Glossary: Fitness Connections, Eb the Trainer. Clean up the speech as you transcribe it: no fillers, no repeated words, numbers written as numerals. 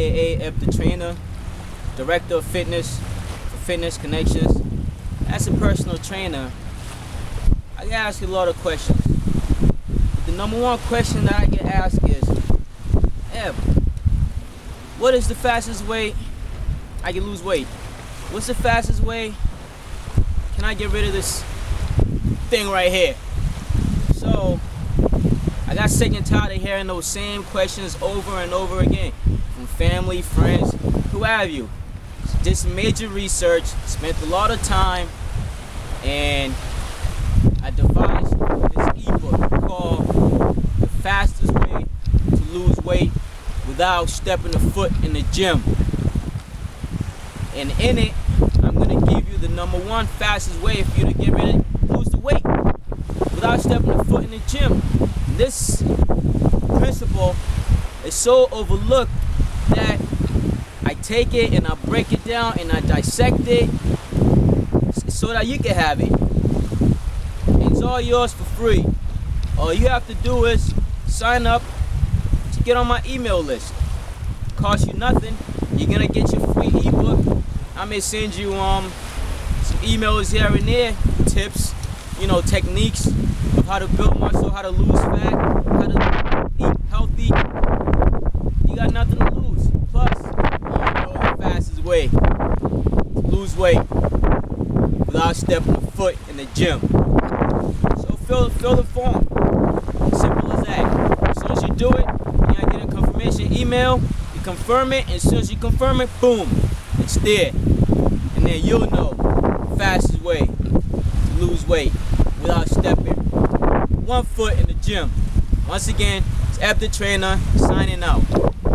aka Eb the Trainer, Director of Fitness for Fitness Connections. As a personal trainer, I get asked a lot of questions. The number one question that I get asked is, Eb, what is the fastest way I can lose weight? What's the fastest way can I get rid of this thing right here? So I got sick and tired of hearing those same questions over and over again from family, friends, who have you. Did some major research, spent a lot of time, and I devised this ebook called The Fastest Way to Lose Weight Without Stepping a Foot in the Gym. And in it, I'm going to give you the number one fastest way for you to get rid of, lose the weight without stepping a foot in the gym. This principle is so overlooked that I take it and I break it down and I dissect it so that you can have it. It's all yours for free. All you have to do is sign up to get on my email list. It costs you nothing. You're gonna get your free ebook. I may send you some emails here and there, tips, you know, techniques of how to build muscle, how to lose fat, how to eat healthy. You got nothing to lose. Plus, you know the fastest way to lose weight without stepping a foot in the gym. So fill the form. Simple as that. As soon as you do it, you're gonna get a confirmation email. You confirm it, and as soon as you confirm it, boom, it's there. And then you'll know the fastest way to lose weight without stepping one foot in the gym. Once again, it's Eb the Trainer signing out.